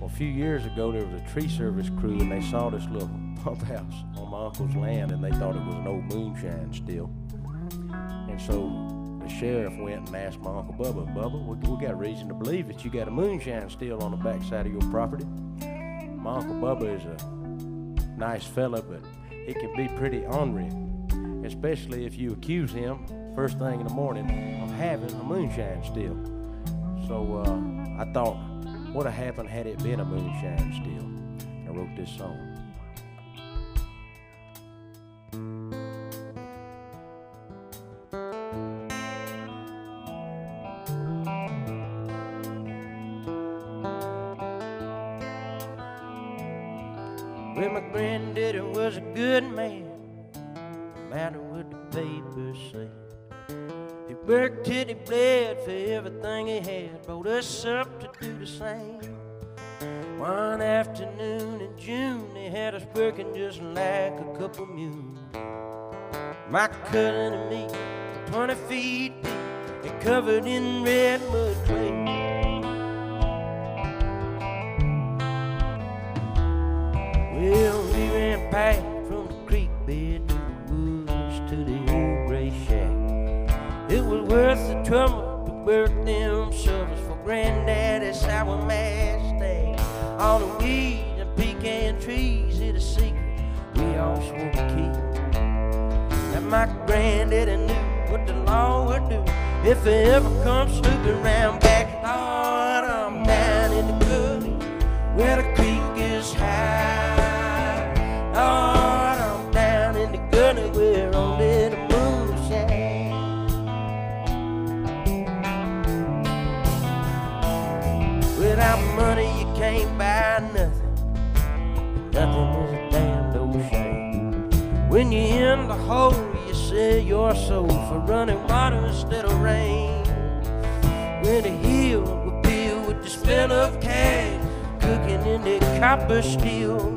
Well, a few years ago, there was a tree service crew, and they saw this little pump house on my uncle's land, and they thought it was an old moonshine still. And so the sheriff went and asked my Uncle Bubba, Bubba, we got reason to believe that you got a moonshine still on the backside of your property. My Uncle Bubba is a nice fella, but he can be pretty ornery, especially if you accuse him first thing in the morning of having a moonshine still. So I thought, what would have happened had it been a moonshine still? I wrote this song. Well, my granddaddy was a good man, no matter what the papers say. He worked till he bled for everything he had, brought us up to do the same. One afternoon in June, they had us working just like a couple mules. My cousin and me, 20 feet deep, and covered in red mud clay. Well, we ran past from the creek bed to the woods to the old gray shack. It was worth the trouble to work them shovels for Granddaddy's sour mash stack. All the weeds and pecan trees, it's a secret we all swore to keep. Now my granddaddy knew what the law would do if it ever comes snooping round back. Lord, I'm down in the gully where the creek is high. Lord, I'm down in the gully where only the moon shines. Without money you can't buy nothing, and nothing is a damned old shame. When you're in the hole, you sell your soul for running water instead of rain. When the hill will fill with the smell of cash, cooking in the copper steel.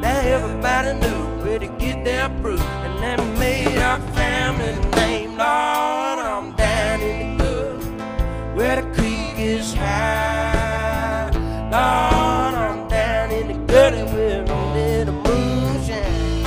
Now everybody knew where to get their proof, and that made our family name. Lord, I'm down in the gully where the creek is high. Lord, I'm down in the gully where only the moon shines.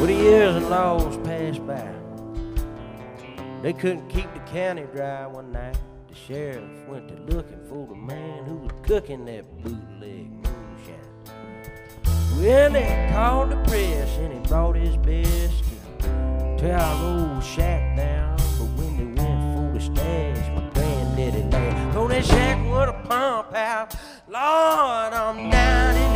With the years and laws passed by, they couldn't keep the county dry. One night, the sheriff went to looking for the man who was cooking that bootleg moonshine. Well, they called the press, and he brought his best to tear our old shack down. But when they went for the stash, my granddaddy lay, 'cause that shack was a pump house. Lord, I'm down in